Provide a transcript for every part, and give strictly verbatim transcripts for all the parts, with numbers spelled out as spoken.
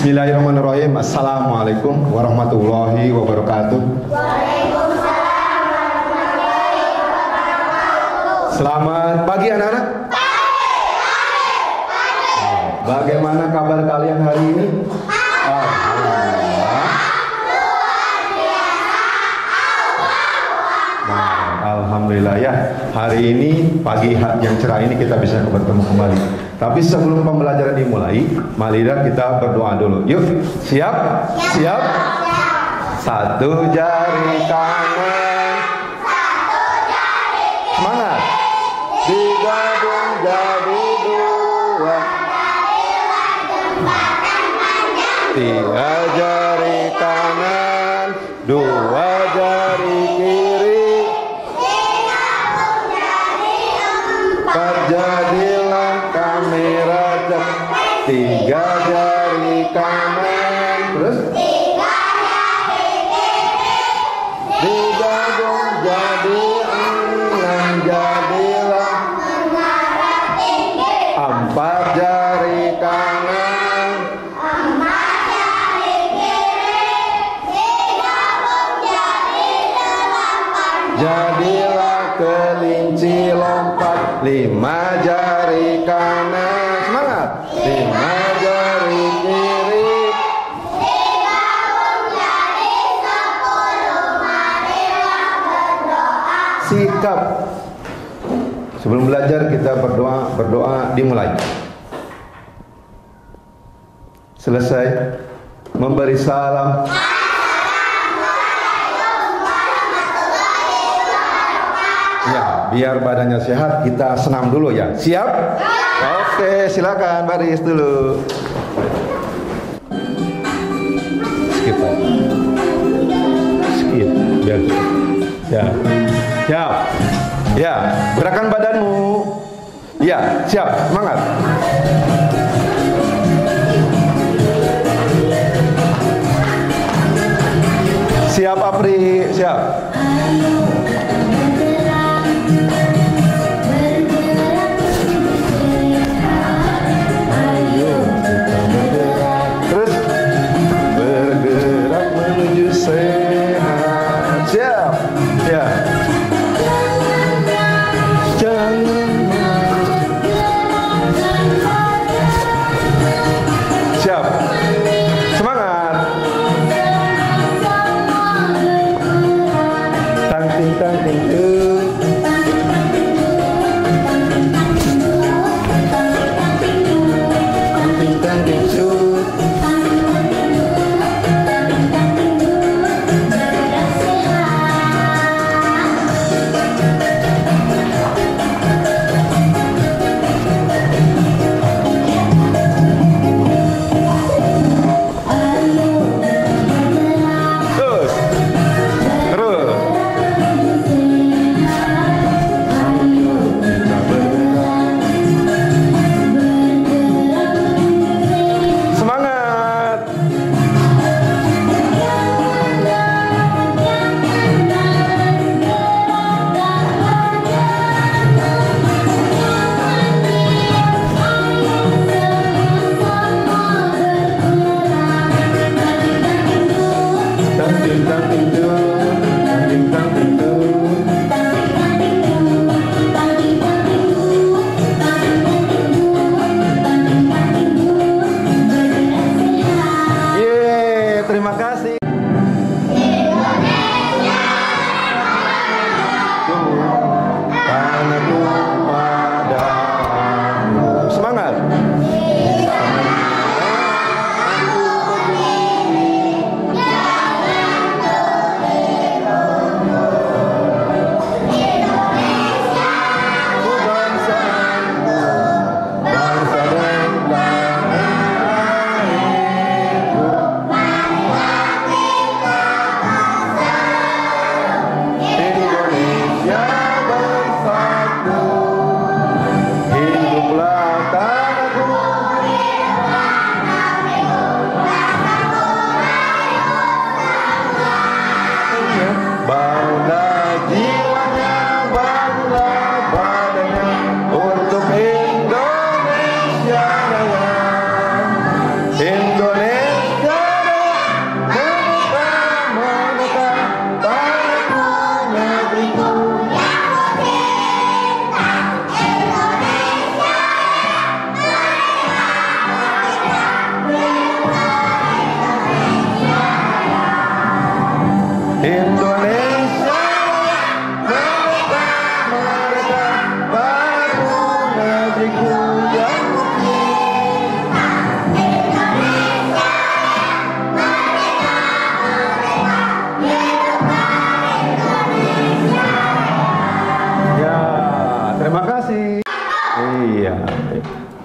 Bismillahirrahmanirrahim. Assalamualaikum warahmatullahi wabarakatuh. Waalaikumsalam warahmatullahi wabarakatuh. Selamat pagi anak-anak. Bagaimana kabar kalian hari ini? Alhamdulillah. Luar biasa. Nah, alhamdulillah ya. Hari ini pagi yang cerah ini kita bisa bertemu kembali. Tapi sebelum pembelajaran dimulai, marilah kita berdoa dulu. Yuk, siap? Siap? Satu jari tangan. Satu jari. Semangat. Digabung jadi dua. Tiga jari kanan, dua jari kiri, digabung jadi empat. Jadilah kamera jam. Tiga jari kanan, terus tiga jari kiri, digabung jadi enam. Jadilah menara tinggi. Empat jari kanan, jadilah kelinci lompat. Lima jari kanan, semangat. Lima jari kiri, digabung jadi sepuluh. Marilah berdoa. Sikap. Sebelum belajar kita berdoa. Berdoa dimulai. Selesai memberi salam. Ya, biar badannya sehat, kita senam dulu ya. Siap? Oke, silakan baris dulu. Skip. Skip. Biar. Ya. Siap. Ya, gerakan badanmu. Ya, siap. Semangat. Siap, Apri. Siap. Semangat.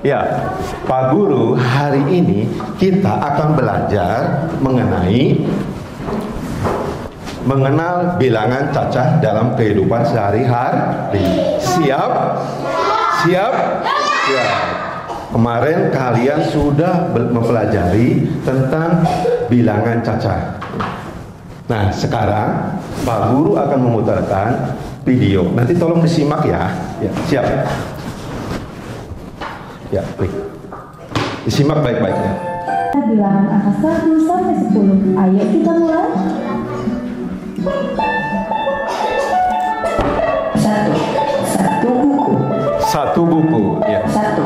Ya, Pak Guru, hari ini kita akan belajar mengenai mengenal bilangan cacah dalam kehidupan sehari-hari. Siap? Siap? Ya. Kemarin kalian sudah mempelajari tentang bilangan cacah. Nah, sekarang Pak Guru akan memutarkan video. Nanti tolong disimak ya. Ya, siap. Ya, klik. Disimak baik-baik ya. Bilangan angka satu sampai sepuluh. Ayo kita mulai. Satu, satu buku. Satu buku, ya. Satu,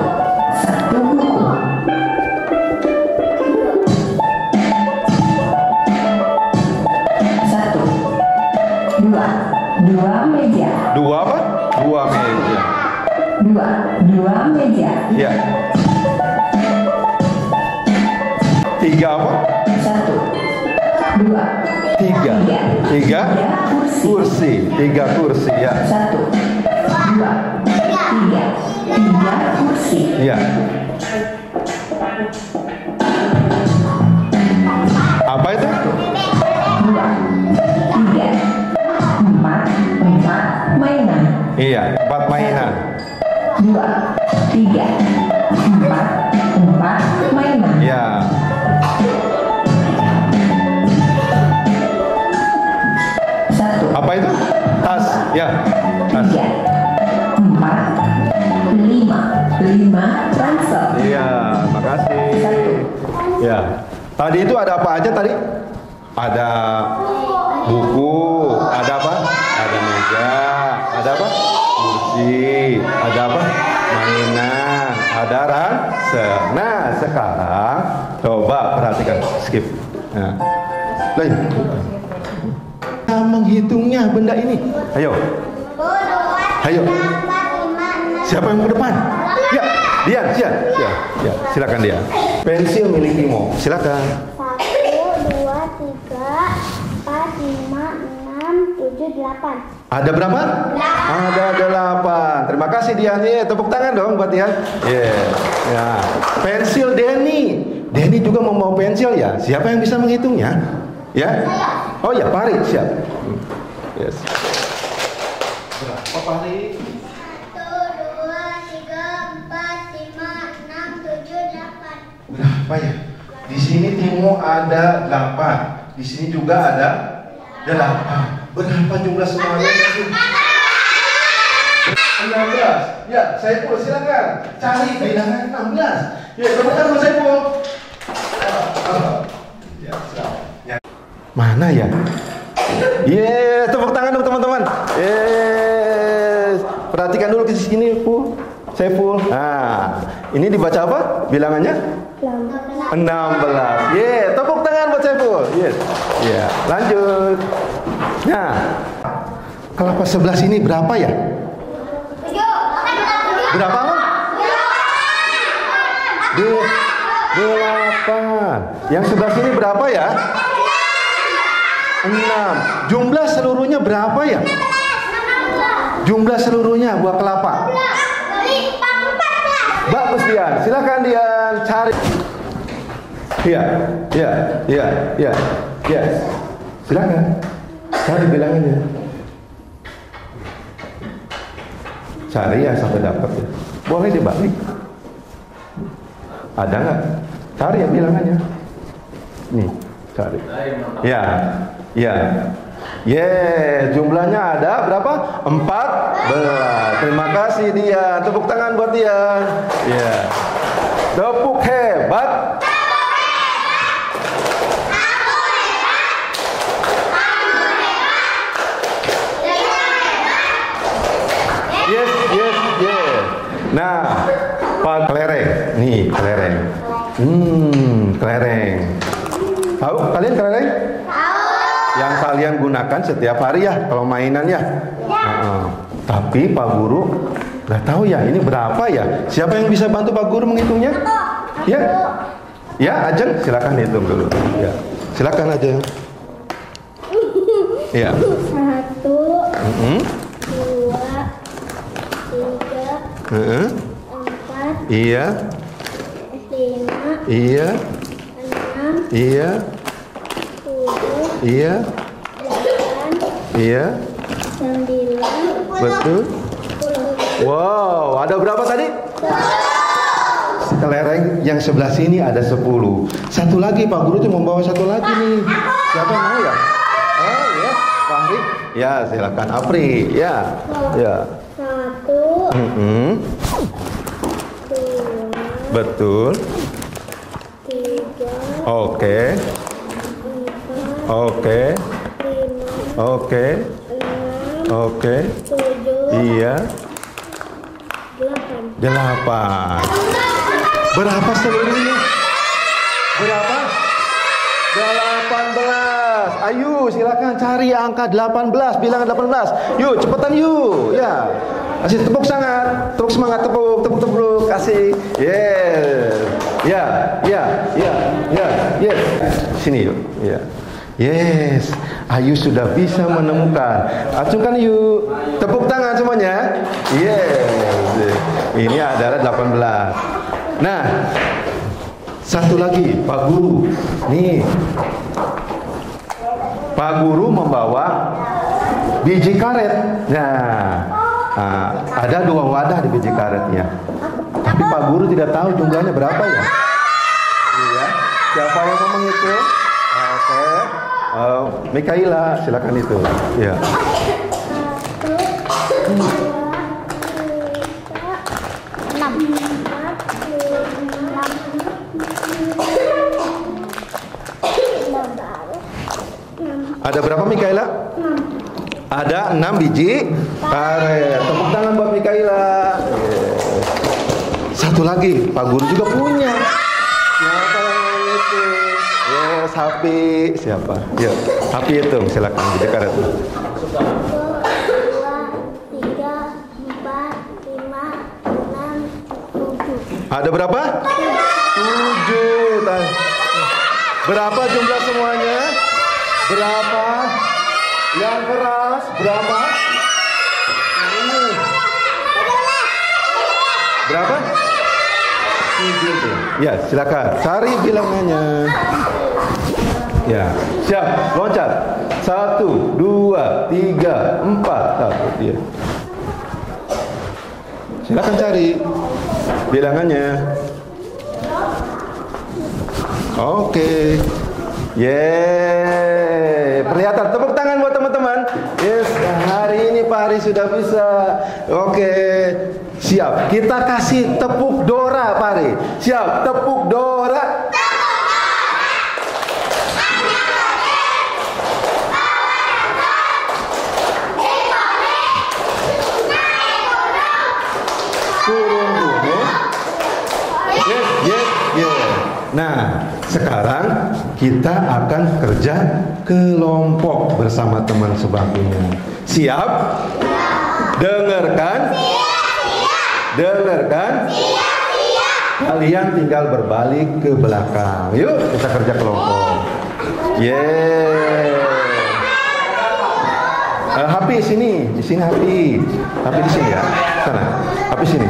satu buku. Satu, dua, dua meja. Dua apa? Dua meja. Dua, dua meja. Ya. Tiga apa? Satu, dua, tiga, tiga, tiga kursi. kursi, tiga kursi ya. Satu, dua, tiga, tiga kursi. Ya. Apa itu? Dua, tiga, empat, empat mainan. Iya, empat mainan. Dua, tiga, empat, empat mainan. Ya. Satu. Apa itu? Tas. Ya. Tas. Tiga, empat, lima, lima ransel. Iya, makasih. Satu. Ya. Tadi itu ada apa aja tadi? Ada buku, ada apa? Ada meja, ada apa? Kursi, ada apa? Mainan, ada ransel. Nah, sekarang coba perhatikan, skip. Nah, lain. Kita menghitungnya benda ini. Ayo. Ayo. Siapa yang ke depan? Ya, Dian, siap. Ya, ya, silakan Dian. Pensil milik Timo, silakan. satu, dua, tiga, empat, lima, enam, tujuh, delapan. Ada berapa? delapan. Ada delapan. Terima kasih Dian. Ya, tepuk tangan dong buat Dian. Yeah. Ya. Pensil Denny. Denny juga mau bawa pensil ya. Siapa yang bisa menghitungnya? Ya. Oh ya, Pari siap. Yes. Berapa Pari? satu, dua, tiga, empat, lima, enam, tujuh, delapan. Berapa ya? Di sini Timo ada delapan. Di sini juga ada delapan. Berapa jumlah semuanya? enam belas. Ya, Saiful silakan cari bilangan enam belas. Ya, teman-teman Saiful. Ya, ya. Mana ya? Ye, tepuk tangan dong teman-teman. Yes. Perhatikan dulu ke sini, Bu. Saiful. Nah, ini dibaca apa? Bilangannya? enam belas. enam belas. Ye, tepuk tangan buat Saiful. Yes. Ya, lanjut. Nah, kelapa sebelah sini berapa ya? Berapa? delapan. Yang sebelah sini berapa ya? enam. Jumlah seluruhnya berapa ya? Jumlah seluruhnya buah kelapa. Bagus Dian, silakan Dian cari. Iya, iya, iya, iya, iya. Silakan. Cari bilangannya. Cari ya sampai dapat ya. Boleh dibalik. Ada nggak? Cari ya bilangannya. Nih, cari. Ya, ya. Yeah, jumlahnya ada berapa? empat belas. Terima kasih Dian. Tepuk tangan buat Dian. Ya. Yeah. Tepuk hebat. Yes, yes, yes. Nah, Pak kelereng. Nih, kelereng. Hmm, kelereng. Tahu kalian kelereng? Tahu. Yang kalian gunakan setiap hari ya kalau mainan ya. Ya. Nah, tapi Pak Guru Lah tahu ya ini berapa ya? Siapa yang bisa bantu Pak Guru menghitungnya? Aku, ya, aku. Ya Ajeng silakan hitung dulu. Ya. Silakan Ajeng. Ya. Satu, mm-hmm. dua, tiga, mm-hmm. empat, iya, lima, iya, enam, iya, tujuh, iya, delapan, iya, sembilan, betul. Wow, ada berapa tadi? Lereng yang sebelah sini ada sepuluh. Satu lagi Pak Guru tuh membawa satu lagi nih. Siapa yang mau ya? Oh ya, Fahri. Ya, silakan Apri. Ya. Ya. Satu. Mm-hmm. Dua. Betul. Tiga. Oke. Empat. Oke. Lima. Oke. Enam. Oke. Tujuh. Iya. Delapan. Berapa seluruhnya? Berapa? Delapan belas. Ayo silakan cari angka delapan belas. Bilangan delapan belas. Yuk cepetan yuk. Ya. Kasih tepuk sangat. Tepuk semangat. Tepuk. Tepuk tepuk. Kasih. Yes. Ya. Ya. Ya. Ya. Yes. Sini yuk. Ya. Yes. Ayu sudah bisa menemukan. Acungkan yuk. Tepuk tangan semuanya. Yes. Ini adalah delapan belas. Nah, satu lagi Pak Guru. Nih. Pak Guru membawa biji karet. Nah, ada dua wadah di biji karetnya. Tapi Pak Guru tidak tahu jumlahnya berapa ya? Iya. Siapa yang mau menghitung? Oke. Uh, Mikaela, silakan itu. Ya. Ada berapa Mikaela? enam. Ada enam biji karet. Tepuk tangan buat Mikaela. Satu lagi, Pak Guru juga punya. Sapi siapa? Yuk, sapi hitung silakan di karet. Ada berapa? tujuh. Berapa jumlah semuanya? Berapa? Yang keras berapa? Ini. Berapa? tujuh. Ya, silakan cari bilangannya. Ya, siap, loncat. Satu, dua, tiga, empat, satu, dia. Silakan cari bilangannya. Oke, yeay. Perlihatan, tepuk tangan buat teman-teman. Yes, hari ini Pak Hari sudah bisa. Oke, siap. Kita kasih tepuk Dora, Pak Hari. Siap, tepuk Dora. Nah, sekarang kita akan kerja kelompok bersama teman sebangkunya. Siap? Ya. Dengarkan. Siap. Dengarkan. Siap. Kalian tinggal berbalik ke belakang. Yuk, kita kerja kelompok. Yeay. Uh, H P sini, di sini H P. H P di sini ya. Sana. H P sini.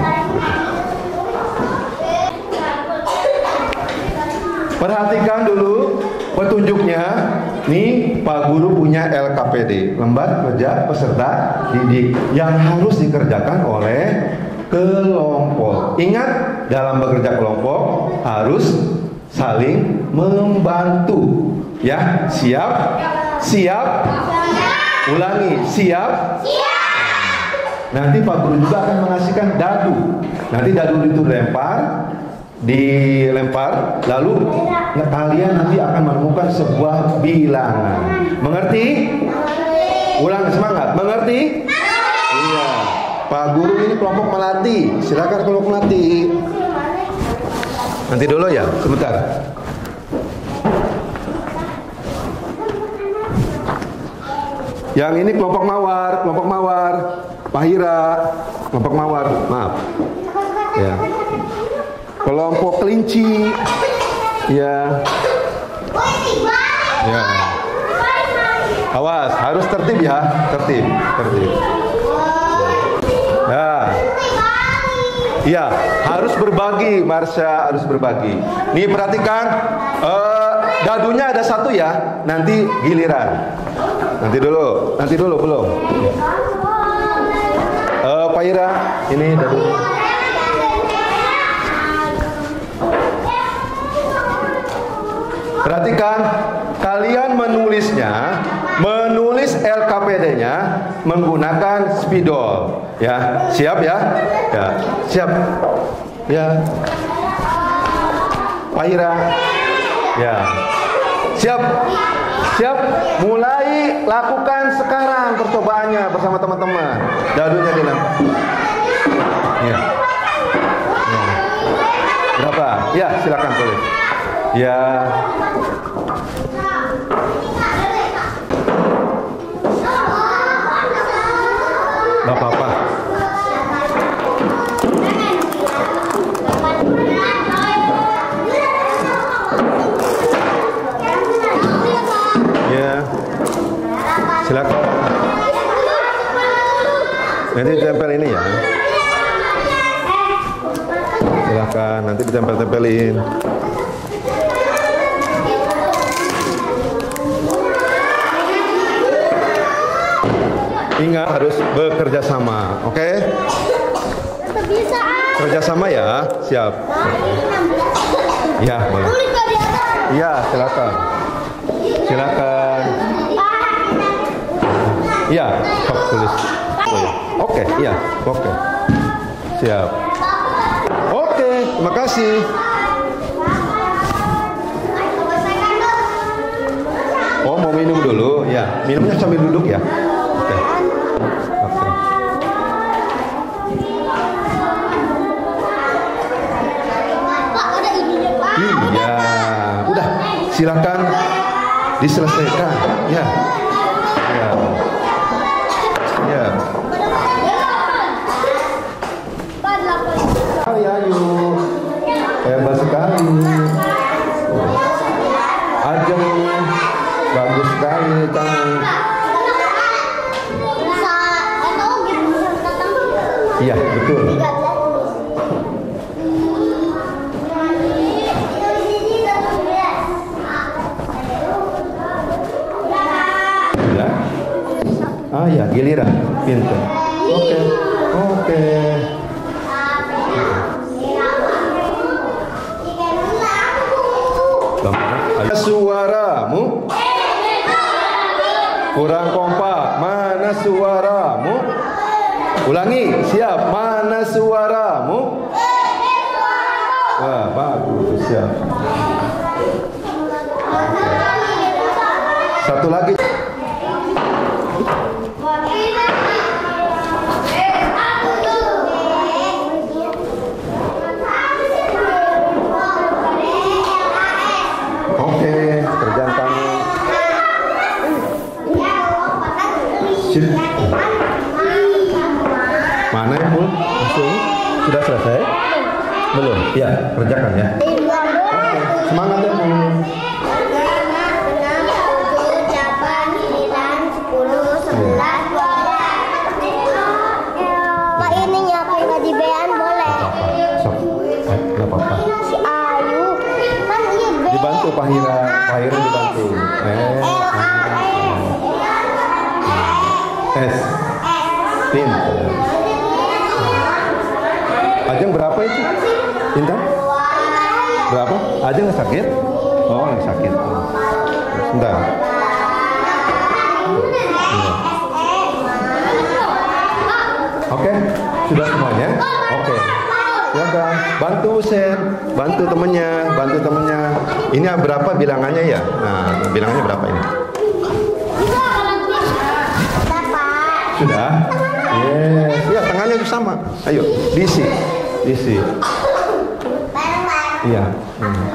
Perhatikan dulu petunjuknya. Nih Pak Guru punya L K P D, lembar kerja peserta didik, yang harus dikerjakan oleh kelompok. Ingat, dalam bekerja kelompok harus saling membantu. Ya, siap? Siap? Ulangi, siap? Siap. Nanti Pak Guru juga akan mengasihkan dadu. Nanti dadu itu lempar, dilempar, lalu kalian nanti akan menemukan sebuah bilangan. Mengerti? Ulang, semangat. Mengerti? Iya. Pak Guru ini kelompok melatih. Silakan kelompok melatih. Nanti dulu ya, sebentar. Yang ini kelompok mawar, kelompok mawar. Pahira. kelompok mawar, maaf ya, kelompok kelinci ya, ya. Awas, harus tertib ya, tertib, tertib ya. Iya, harus berbagi, Marsha, harus berbagi. Nih perhatikan, eh, dadunya ada satu ya, nanti giliran. Nanti dulu, nanti dulu belum. Eh, Pak Ira, ini dadunya. Perhatikan, kalian menulisnya, menulis L K P D-nya menggunakan spidol. Ya, siap ya? Ya, siap. Ya. Pak Ira. Ya. Siap. Siap. Mulai lakukan sekarang percobaannya bersama teman-teman. Dadunya di enam. Ya. Ya. Berapa? Ya, silakan tulis. Ya. Gak apa-apa. Ya, silakan. Nanti ditempel ini ya. Silakan, nanti ditempel-tempelin. Ingat harus bekerja sama, oke? Okay? Kerja sama ya, siap. Ya, boleh. Iya, silakan. Silakan. Iya, stop tulis. Oke, iya, oke. Siap. Oke, okay, terima kasih. Oh, mau minum dulu, ya. Minumnya sambil duduk ya. Iya, udah, silakan diselesaikan. Ya, ya, ya. Ya, yuk, hebat sekali. Ajeng, bagus sekali kamu. Iya, betul. Ah ya, giliran, pinter. Oke, okay. Oke. Okay. Suaramu kurang kompak. Mana suaramu? Ulangi, siap. Mana suaramu? Wah, bagus, siap. Satu lagi. Mana yang belum? Sudah selesai? Belum? Ya, kerjakan ya. Okay. Semangat ya. Pak ini nyapain ngaji bean boleh? Gak apa-apa. Si Ayu kan iya bean. Dibantu Pak Hira, Pak Hira dibantu. S tim Ajeng berapa itu? Intan? Berapa? Ajeng nggak sakit? Oh, nggak sakit. Bentar. Oke, sudah semuanya. Oke. Silakan bantu Sen, bantu temennya, bantu temennya. Ini berapa bilangannya ya? Nah, bilangannya berapa ini? Sudah. Yes. Ya, tangannya itu sama. Ayo, diisi. Diisi. Iya. Hmm.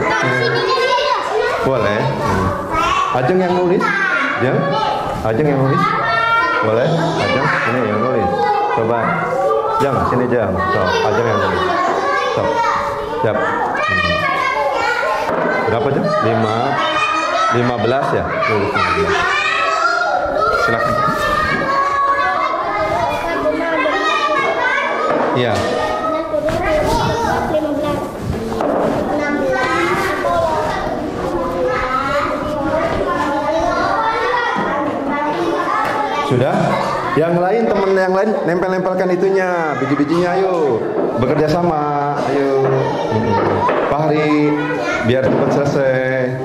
Okay. Boleh. Hmm. Ajeng yang nulis. Ajeng. Ajeng yang nulis. Boleh? Ajeng, sini yang nulis. Coba. Jeng, sini Jeng. So, Ajeng yang nulis. So, siap. Hmm. Berapa Jeng? Lima, lima belas ya? Silakan. Iya. Sudah? Yang lain temen yang lain nempel-nempelkan itunya, biji-bijinya, ayo bekerja sama, ayo. Fahri, biar cepat selesai.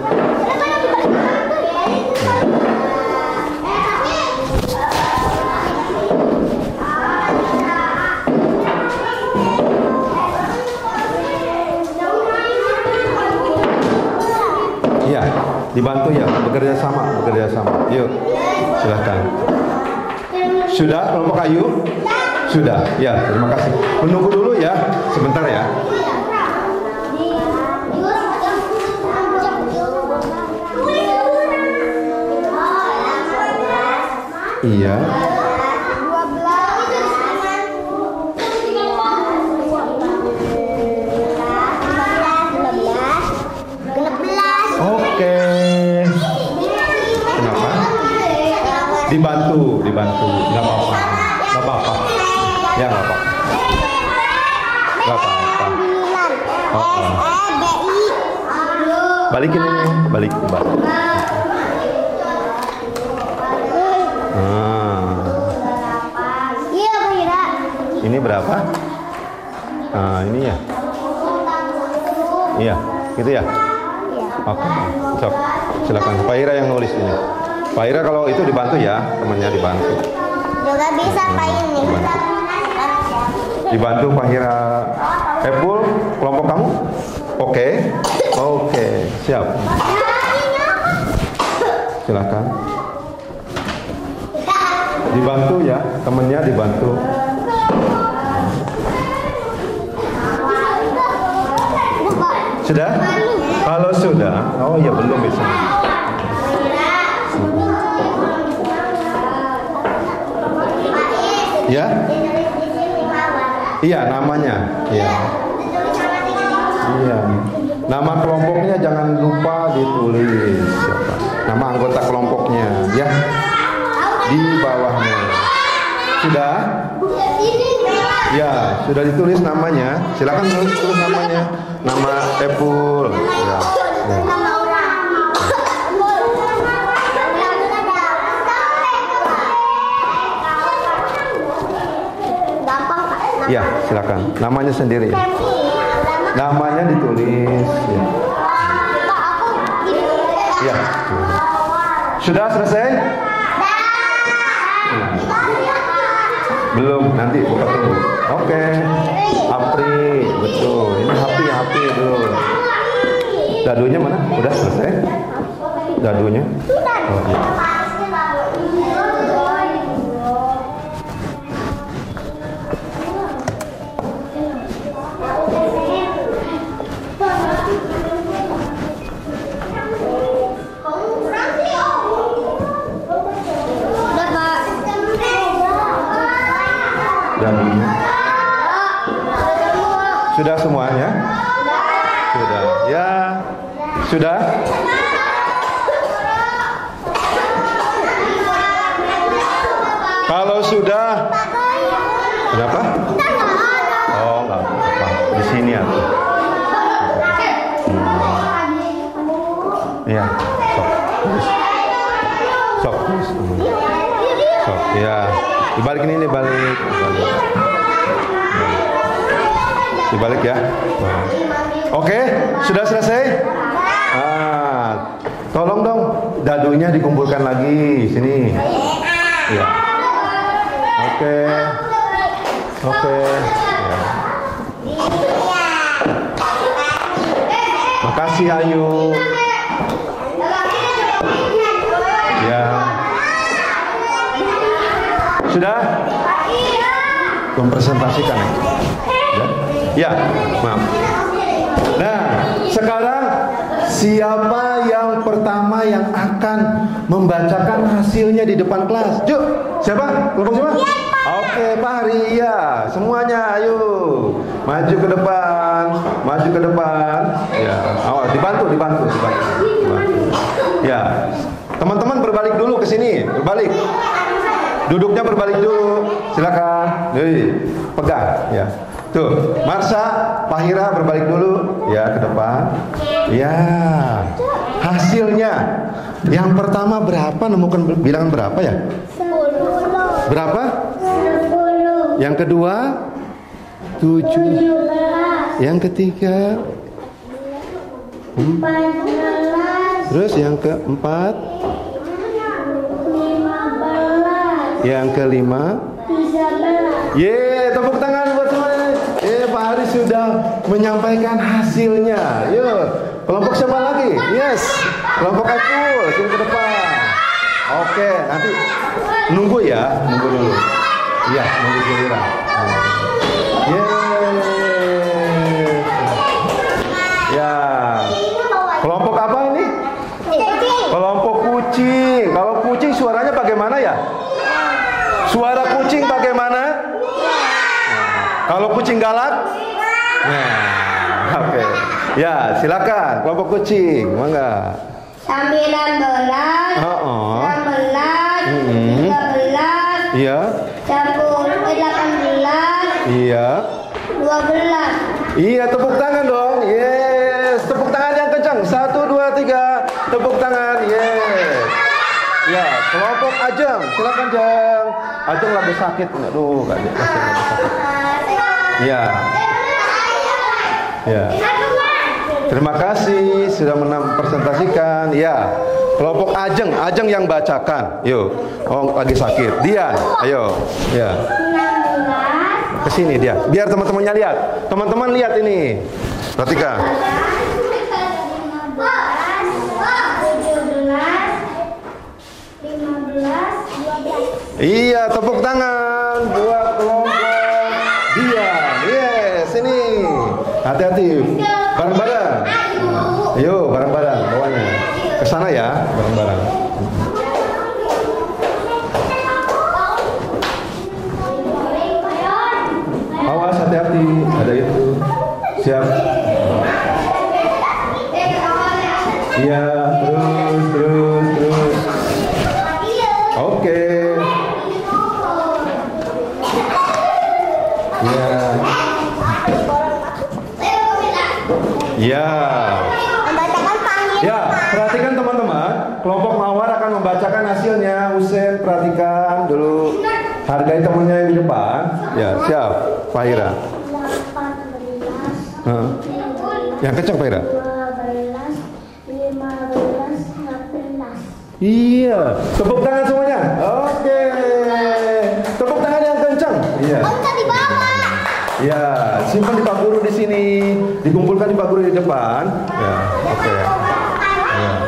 Iya, dibantu ya, bekerja sama, bekerja sama. Yuk, silahkan. Sudah kelompok kayu? Sudah. Ya, terima kasih. Menunggu dulu ya, sebentar ya. Iya. Oke. Kenapa? Dibantu. Dibantu, nggak apa-apa, nggak apa-apa, ya nggak apa-apa, nggak apa-apa. Oh, oh. Balikin ini, balik, balik. Ah. Ini berapa? Ah, ini ya. Iya, gitu ya. Oke, okay. Silakan. Pak Ira yang nulis ini. Pak Ira kalau itu dibantu ya, temannya dibantu. Juga bisa Pak ini. Dibantu, dibantu Pak Ira. Epul, kelompok kamu? Oke, okay. Oke, okay. Siap. Silakan. Dibantu ya, temannya dibantu. Sudah? Kalau sudah, oh ya belum bisa. Ya, iya namanya, iya, iya. Nama kelompoknya jangan lupa ditulis. Siapa? Nama anggota kelompoknya, ya, di bawahnya. Sudah? Ya, sudah ditulis namanya. Silakan tulis, tulis namanya. Nama Epul. Ya. Ya. Ya, silakan. Namanya sendiri. Ya. Namanya ditulis. Ya. Ya. Sudah selesai? Belum. Nanti buka tunggu. Oke. Apri, betul. Ini Happy, Happy belum. Dadunya mana? Udah selesai? Dadunya? Oke. Sudah semuanya? Sudah. Ya. Sudah? Kalau sudah. Kenapa? Oh, enggak apa-apa. Di sini aku. Iya. Sok. Sok. Iya. Dibalikin ini, balik. Balik. Dibalik ya. Oke, okay, sudah selesai. Ah, tolong dong dadunya dikumpulkan lagi sini. Ya. Oke, okay. Oke. Okay. Ya. Makasih Ayu. Ya. Sudah? Mempresentasikan ya. Ya, maaf. Nah, sekarang siapa yang pertama yang akan membacakan hasilnya di depan kelas. Yuk, siapa? Kelompok siapa? Ya, oke, Pak Ria. Semuanya ayo. Maju ke depan, maju ke depan. Ya, awas, dibantu, dibantu, dibantu. Ya. Teman-teman berbalik dulu ke sini, berbalik. Duduknya berbalik dulu. Silakan. Hei, pegang ya. Tuh, Marsha, Pahira berbalik dulu ya ke depan. Ya. Hasilnya yang pertama berapa? Nemukan bilangan berapa ya? sepuluh. Berapa? sepuluh. Yang kedua tujuh. Yang ketiga hmm. empat belas. Terus yang keempat lima belas. Yang kelima tiga belas. Yeay, tepuk tangan buat semuanya. Eh, Pak Hari sudah menyampaikan hasilnya. Yuk, kelompok siapa lagi? Yes, kelompok Epul, sini ke depan. Oke, nanti nunggu ya, nunggu dulu. Iya, nunggu giliran. Yeay. Ya, kelompok apa ini? Kelompok kucing. Kalau kucing suaranya bagaimana ya? Suara kucing bagaimana? Kalau kucing galak? Nah, oke. Okay. Ya, silakan kelompok kucing, mangga. Sambilan belas, enam belas, tiga belas, iya. Campur delapan belas, iya. Dua belas. Iya, tepuk tangan dong. Yes, tepuk tangan yang kencang. Satu, dua, tiga, tepuk tangan. Yes. Ya, kelompok Ajeng, silakan Jeng. Ajeng lagi sakit, aduh, lagi sakit. Ya. Ya. Terima kasih sudah mempresentasikan. Ya. Kelompok Ajeng, Ajeng yang bacakan. Yuk. Oh, lagi sakit. Dia. Ayo. Ya. Ke sini dia. Biar teman-temannya lihat. Teman-teman lihat ini. Perhatikan. Iya, tepuk tangan buat kelompok dia. Sini, hati-hati, bareng-bareng. Ayo, bareng-bareng, bawahnya. Ke sana ya, bareng-bareng. Awas, hati-hati, ada itu. Siap. Iya, terus, terus, terus. Oke. Iya. Ya. Membacakan panggil. Ya, perhatikan teman-teman, kelompok Mawar akan membacakan hasilnya. Usen, perhatikan dulu. Hargai temannya yang di depan. Ya, siap, Fahira. Huh? Yang kecil Fahira. Iya, tepuk tangan semuanya. Oke. Tepuk tangan yang kencang. Iya. Ya, simpan di Pak Guru di sini, dikumpulkan di Pak Guru di depan. Ya, oke. Okay. Ya.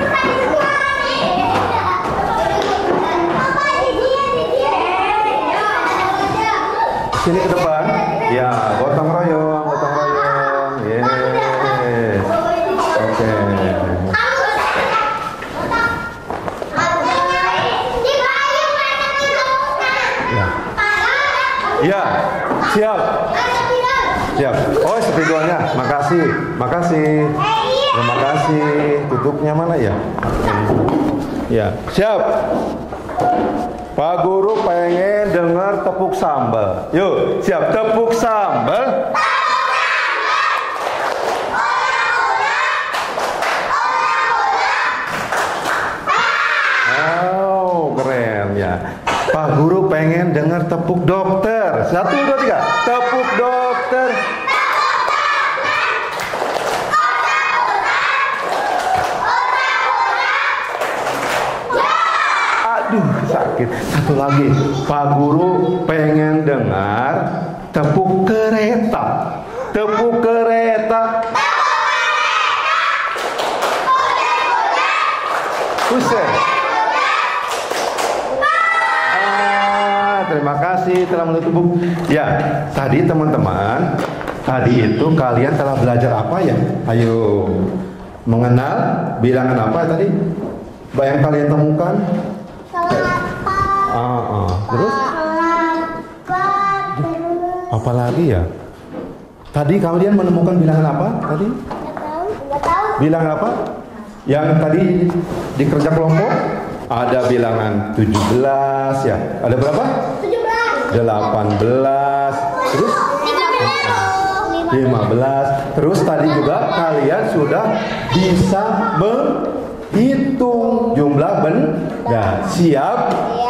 Sini ke depan. Ya, gotong royong, gotong royong. Yes. Oke. Okay. Ya. Ya, siap. Siap. Oh, spidolnya. Makasih. Makasih. Terima kasih. Tutupnya mana ya? Ya. Siap. Pak Guru pengen dengar tepuk sambal. Yuk, siap. Tepuk sambal. Oh, keren ya. Pak Guru pengen dengar tepuk dokter. Satu, dua, tiga. Tepuk dokter. Aduh, sakit. Satu lagi, Pak Guru pengen dengar tepuk kereta. Tepuk kereta. Usai. Terima kasih telah menutup. Ya, tadi teman-teman, tadi itu kalian telah belajar apa ya? Ayo, Mengenal bilangan apa tadi? Yang kalian temukan? Kelapa. Ah, ah. Terus? Kelapa. Apalagi ya? Tadi kalian menemukan bilangan apa tadi? Bilangan apa? Yang tadi di kerja kelompok ada bilangan tujuh belas ya. Ada berapa? tujuh belas. delapan belas. Terus? lima belas. Terus tadi juga kalian sudah bisa menghitung jumlah benda. Siap?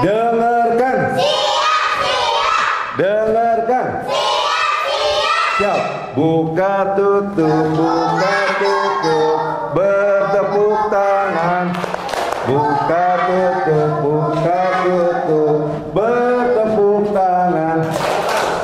Dengarkan. Siap, siap. Dengarkan. Siap, siap. Siap. Buka tutup, buka tutup, bertepuk tangan. Buka tutup, buka tutup, bertepuk tangan.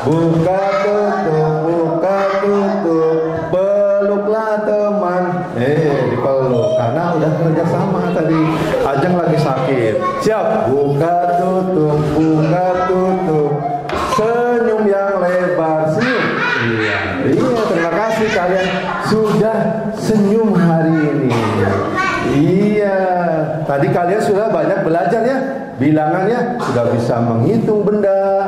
Buka tutup, buka tutup, peluklah teman. Eh, dipeluk karena udah kerja sama tadi. Ajeng lagi sakit. Siap, buka tutup, buka tutup, senyum yang lebar, senyum. Iya, iya. Terima kasih kalian sudah senyum hari ini. Iya, tadi kalian sudah banyak belajar ya. Bilangannya sudah bisa menghitung benda,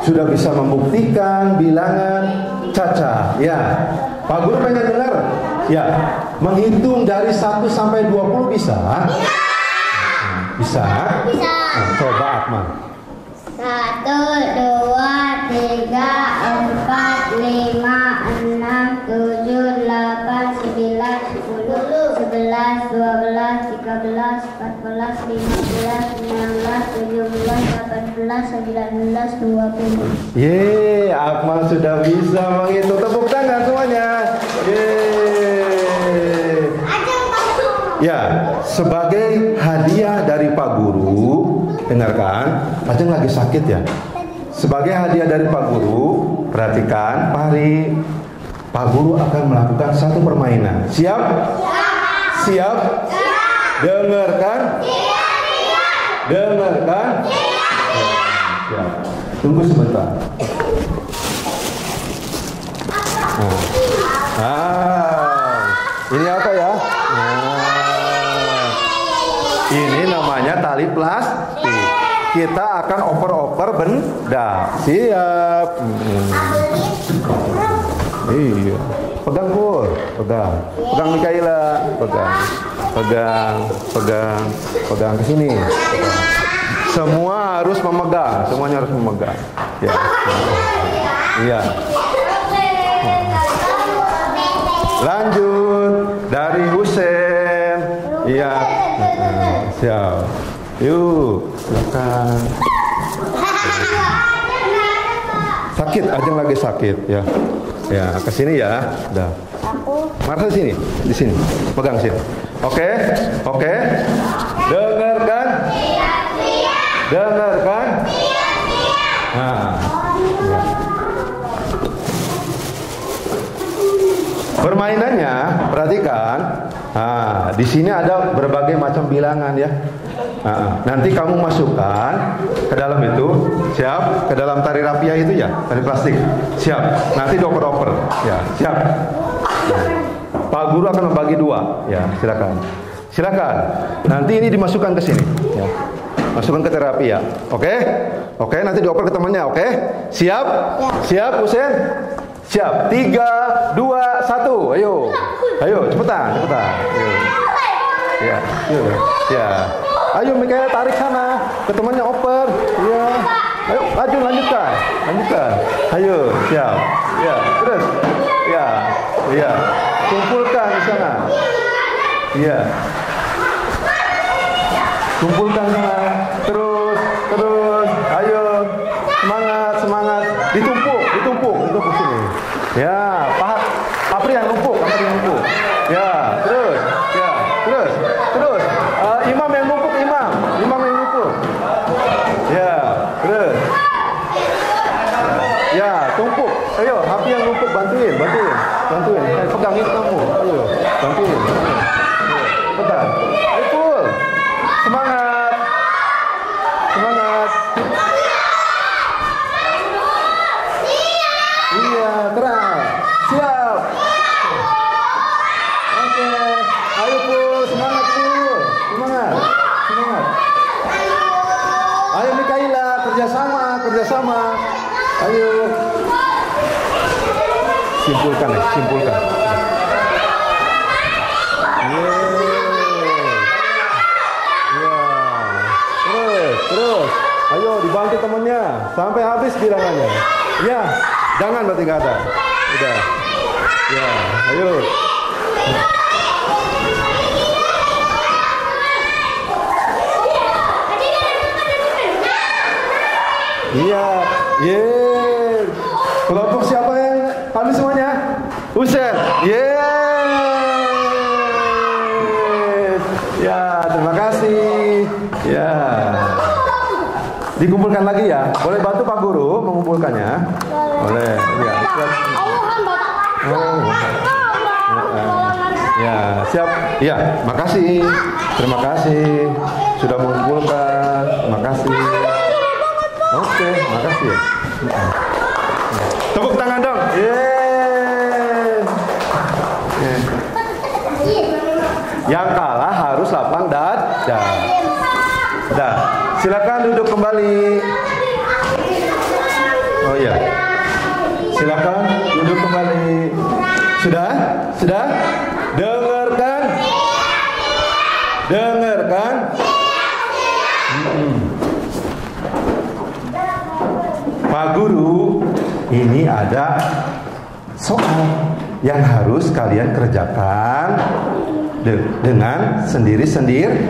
sudah bisa membuktikan bilangan. Caca, ya. Pak Guru pengen dengar. Ya, menghitung dari satu sampai dua puluh bisa? Bisa. Bisa. Nah, coba Akmal. satu, dua, tiga, empat, lima, enam, tujuh, delapan, sembilan, sepuluh, sebelas, dua belas, tiga belas, empat belas, lima belas, enam belas, tujuh belas, delapan belas. Yeay, Akmal sudah bisa menghitung. Tepuk tangan semuanya. Yeay. Ya, sebagai hadiah dari Pak Guru, dengarkan. Ajeng lagi sakit ya. Sebagai hadiah dari Pak Guru, perhatikan, mari Pak Guru akan melakukan satu permainan. Siap? Siap? Siap? Siap. Dengarkan? Siap, siap. Dengarkan? Siap, siap. Tunggu sebentar. Nah. Ah. Ini apa ya? Nah. Ini namanya tali plastik. Kita akan oper-oper benda. Siap. Hmm. Iya, pegang Pur, pegang, pegang Mikaela, pegang, pegang, pegang, pegang ke sini. Semua harus memegang, semuanya harus memegang. Ya, iya. Lanjut dari Husein, iya. Siap, yuk, silakan. Sakit, Ajeng lagi sakit, ya. Ya, ke sini ya. Dah. Aku. Marah di sini, di sini. Pegang sini. Oke, okay. oke. Okay. Dengarkan. Siap, siap. Dengarkan. Siap, siap. Nah. Ya. Permainannya, perhatikan. Nah, di sini ada berbagai macam bilangan ya. Nah, nanti kamu masukkan ke dalam itu, siap, ke dalam tari rafia itu ya, tari plastik, siap. Nanti dioper-oper, ya, siap. Pak Guru akan membagi dua, ya, silakan, silakan. Nanti ini dimasukkan ke sini, ya. Masukkan ke terapi ya, oke, oke. Nanti dioper ke temannya, oke, siap, siap, Husein, siap. Tiga, dua, satu, ayo, ayo, cepetan, cepetan, ayo. Ya, ayo, ya. Ayo Mikaela tarik sana, ke temannya oper, ya. Ayo, maju lanjutkan, lanjutkan. Ayo, siap, ya, terus, ya, ya, kumpulkan di sana, ya, kumpulkan sana, terus, terus, ayo, semangat, semangat, ditumpuk, ditumpuk, ditumpuk sini, ya, Pak, Apri yang numpuk, Apri yang numpuk, ya, terus, ya, terus, terus, uh, Imam yang numpuk. Ayo, H P yang numpuk bantuin, bantuin, bantuin. Saya pegangin kamu, ayo, bantuin. Bentar, ayo Pul, semangat, semangat. Iya, terang, siap. Oke, okay. Ayo. Simpulkan ya, simpulkan. Yeay. Yeah. Terus, terus. Ayo dibantu temannya sampai habis bilangannya. Ya, jangan berarti nggak ada. Udah. Ya, ayo. Iya, yeah. Kelompok siapa yang habis semuanya? Uset, yeah. Ya, terima kasih. Ya, dikumpulkan lagi ya. Boleh bantu Pak Guru mengumpulkannya? Boleh. Ya, siap. Oh. Ya, siap. Ya, makasih. Terima kasih sudah mengumpulkan. Terima kasih. Oke, okay, makasih ya. Tepuk tangan dong. Yeay. Yeah. Yang kalah harus lapang dada. Dah, silakan duduk kembali. Oh iya. Silakan duduk kembali. Sudah? Sudah? Dengarkan. Dengarkan. Hmm. Pak Guru, ini ada soal yang harus kalian kerjakan de dengan sendiri-sendiri.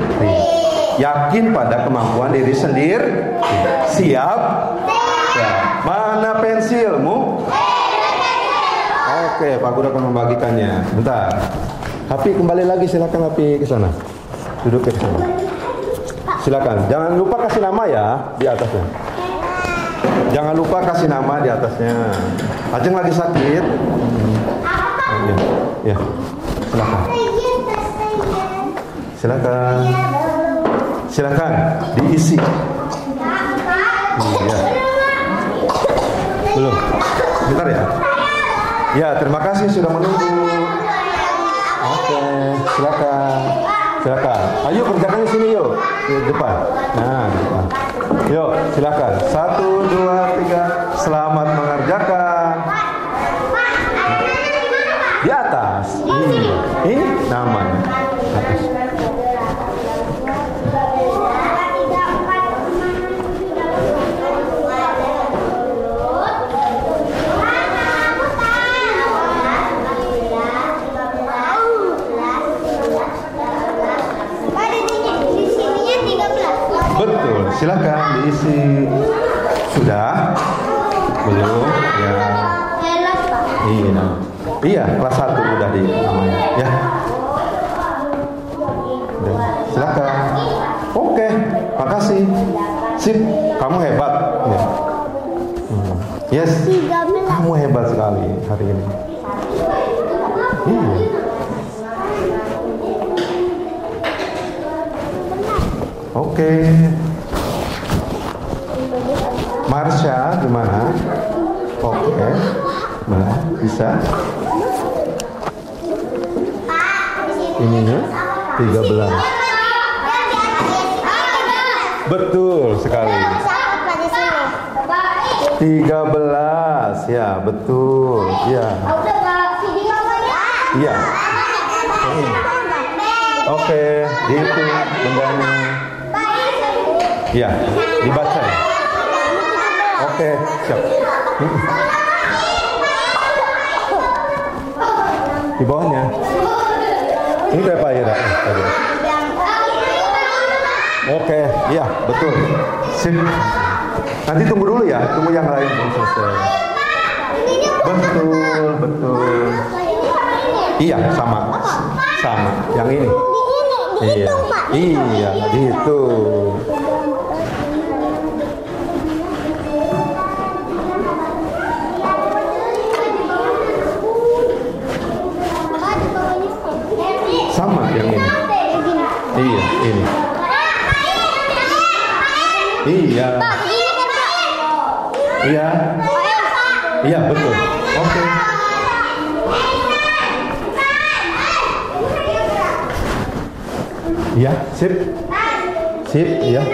Yakin pada kemampuan diri sendiri. Siap? Ya. Mana pensilmu? Oke, Pak Guru akan membagikannya. Bentar. Tapi kembali lagi, silakan Hapi ke sana. Duduk ke sana. Silakan. Jangan lupa kasih nama ya di atasnya. Jangan lupa kasih nama di atasnya. Ajeng lagi sakit. Hmm. Ya, ya. Silakan. Silakan. Silakan diisi. Iya. Belum. Bentar ya. Ya, terima kasih sudah menunggu. Oke, silakan. Silakan. Ayo kerjakan di sini yuk. Di depan. Nah, di depan. Yuk, silakan. Satu, dua, tiga. Selamat mengerjakan. Di atas. Ini, ini namanya. Atas. Silakan diisi. Sudah? Belum? Ya. Iya. Iya, kelas satu udah di namanya. Ya. Silakan. Oke, makasih. Sip, kamu hebat. Ya. Yes. Kamu hebat sekali hari ini. Iya. Oke. Marsha, gimana? Oke, okay. Nah, bisa. Ininya tiga belas. Betul sekali. tiga belas, ya betul. Iya. Iya. Oke, dihitung bendanya. Iya, dibaca. Oke, siap. Di bawahnya. Ini kayak Pak Ira. Oke, iya, betul. Sip. Nanti tunggu dulu ya, tunggu yang lain belum selesai. Betul, betul. Iya, sama. Sama, yang ini. Iya, iya, gitu. Sama yang ini. Iya, ini. Iya. Iya. Iya, betul. Oke. Iya, sip. Sip, iya.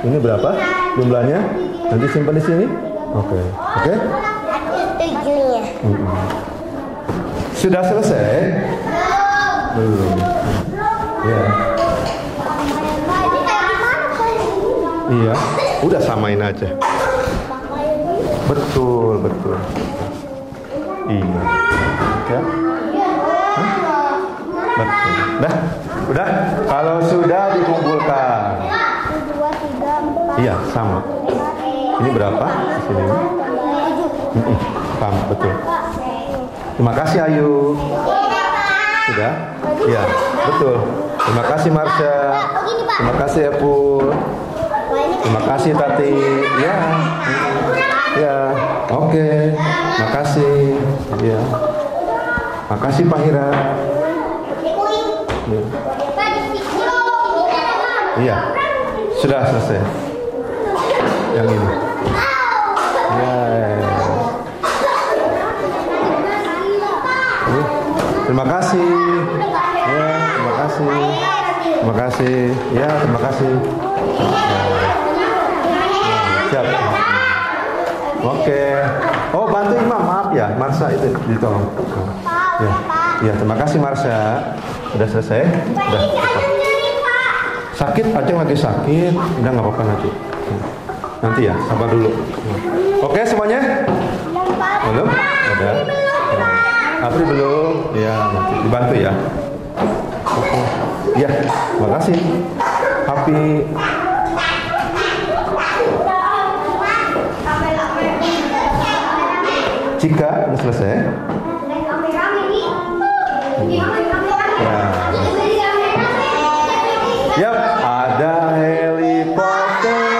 Ini berapa jumlahnya? Nanti simpan di sini. Oke, oke. Tujuhnya. Sudah selesai? Belum. Ya. Iya. Udah samain aja. Betul, betul. Iya. Ya. Hah? Betul. Dah, udah. Kalau sudah dikumpulkan. Iya, sama. Ini berapa di sini? Paham, betul. Terima kasih Ayu. Sudah? Iya, betul. Terima kasih Marsha. Terima kasih Epul. Terima kasih Tati. Ya. Ya, oke. Makasih. Ya. Makasih Pak Hira. Iya. Sudah selesai. Yang ini. Yeah. Uh, terima kasih. Ya, yeah, terima kasih. Terima kasih. Ya, yeah, terima kasih. Siap. Oke. Okay. Oh, bantu Imam, maaf ya, Marsha itu ditolong. Ya, yeah. yeah, terima kasih Marsha. Sudah selesai. Sudah. Sakit, Aceh lagi sakit. Udah nggak apa-apa nanti. Nanti ya, sabar dulu. Oke semuanya? Belum? Ada? April belum? Ya, nanti dibantu ya. Oke. Ya, terima kasih. Happy. Jika udah selesai. Ya, ada helikopter.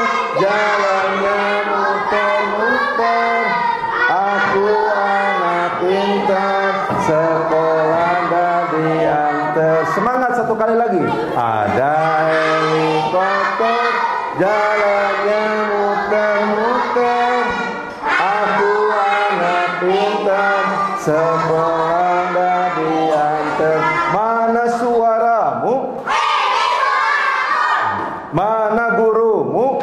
Semangat satu kali lagi. Ada helikopter, jalannya muter-muter. Aku anak pintar, sekolah dan diantar. Mana suaramu? Mana gurumu?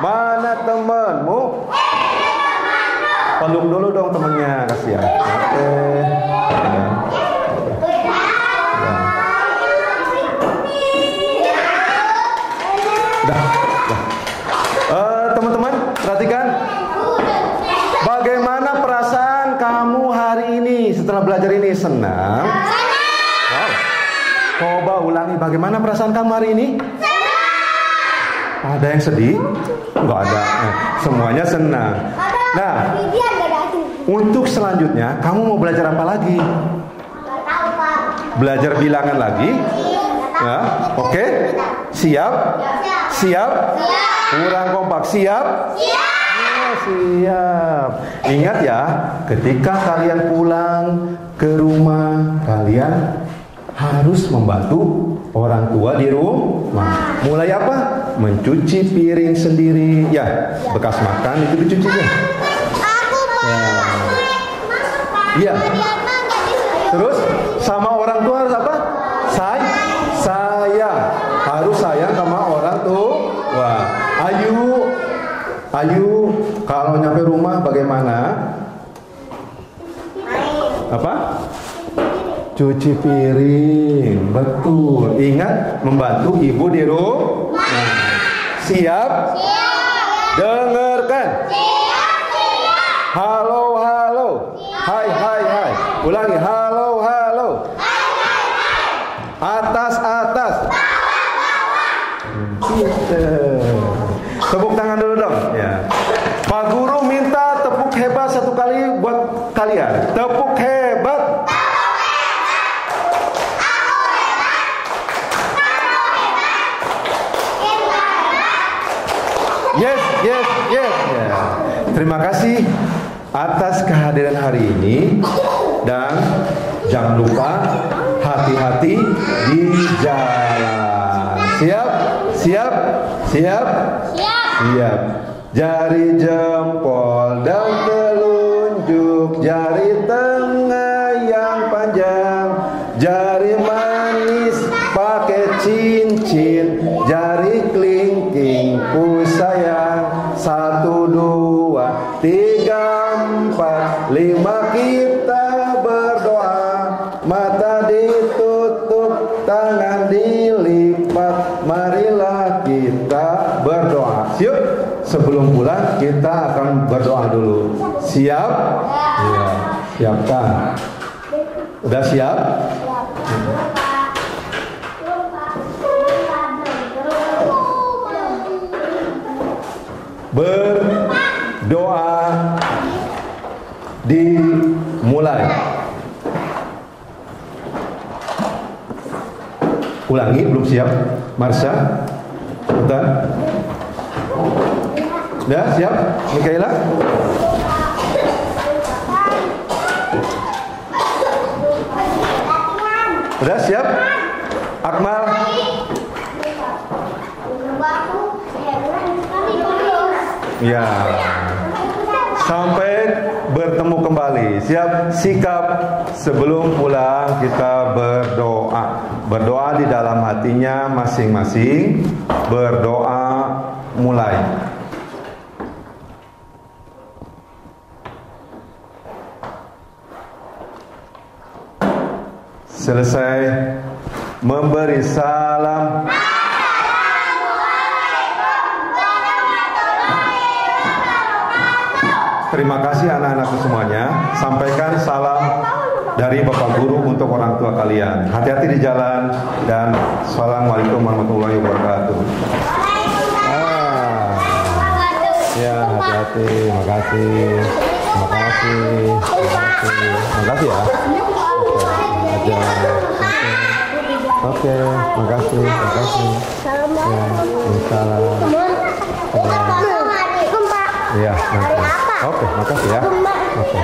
Mana temanmu? Peluk dulu dong temannya, kasihan. Oke. Uh, teman-teman, perhatikan. Bagaimana perasaan kamu hari ini setelah belajar ini? Senang? Wow. Coba ulangi, bagaimana perasaan kamu hari ini? Ada yang sedih? Enggak ada. Eh, semuanya senang. Nah, untuk selanjutnya kamu mau belajar apa lagi? Belajar bilangan lagi? Ya, oke. Okay. Siap? Siap? Kurang kompak. Siap? Siap. Ya, siap. Ingat ya, ketika kalian pulang ke rumah, kalian harus membantu orang tua di rumah. Mulai apa? Mencuci piring sendiri. Ya, bekas makan itu dicuci ya. Iya. Terus sama orang tua harus apa? Say sayang. Harus sayang sama orang tua. Ayu, Ayu, kalau nyampe rumah bagaimana? Apa? Cuci piring, betul. Ingat membantu ibu di rumah. Nah. Siap? Siap. Dengarkan. Siap, siap. Halo, halo. Siap. Hai, hai, hai. Ulangi, halo, halo. Hai, hai, hai. Atas, atas. Bawah, bawah. Tepuk tangan dulu dong ya. Pak Guru minta tepuk hebat satu kali buat kalian. Tepuk hebat. Yes, yes, yes ya. Terima kasih atas kehadiran hari ini. Dan jangan lupa hati-hati di jalan. Siap? Siap? Siap? Siap. Jari jempol dan telunjuk, jari tengah yang panjang, jari manis pakai cincin, jari kelingking ku sayang. Satu, kita akan berdoa dulu. Siap? Ya. Siapkan. Udah siap? Berdoa dimulai. Ulangi, belum siap, Marsha. Bentar. Ya, siap, Mikaela. Udah siap, Akmal. Ya. Sampai bertemu kembali. Siap, sikap sebelum pulang kita berdoa. Berdoa di dalam hatinya masing-masing. Berdoa mulai. Selesai memberi salam. Terima kasih anak-anakku semuanya. Sampaikan salam dari Bapak Guru untuk orang tua kalian. Hati-hati di jalan dan assalamualaikum warahmatullahi wabarakatuh. Ah. Ya, hati-hati. Terima kasih. Terima kasih. Terima kasih ya. Oke, okay. Terima kasih. Terima kasih. Assalamualaikum. Ya, oke, okay, makasih ya. Oke. Okay.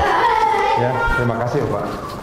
Ya, terima kasih, Pak.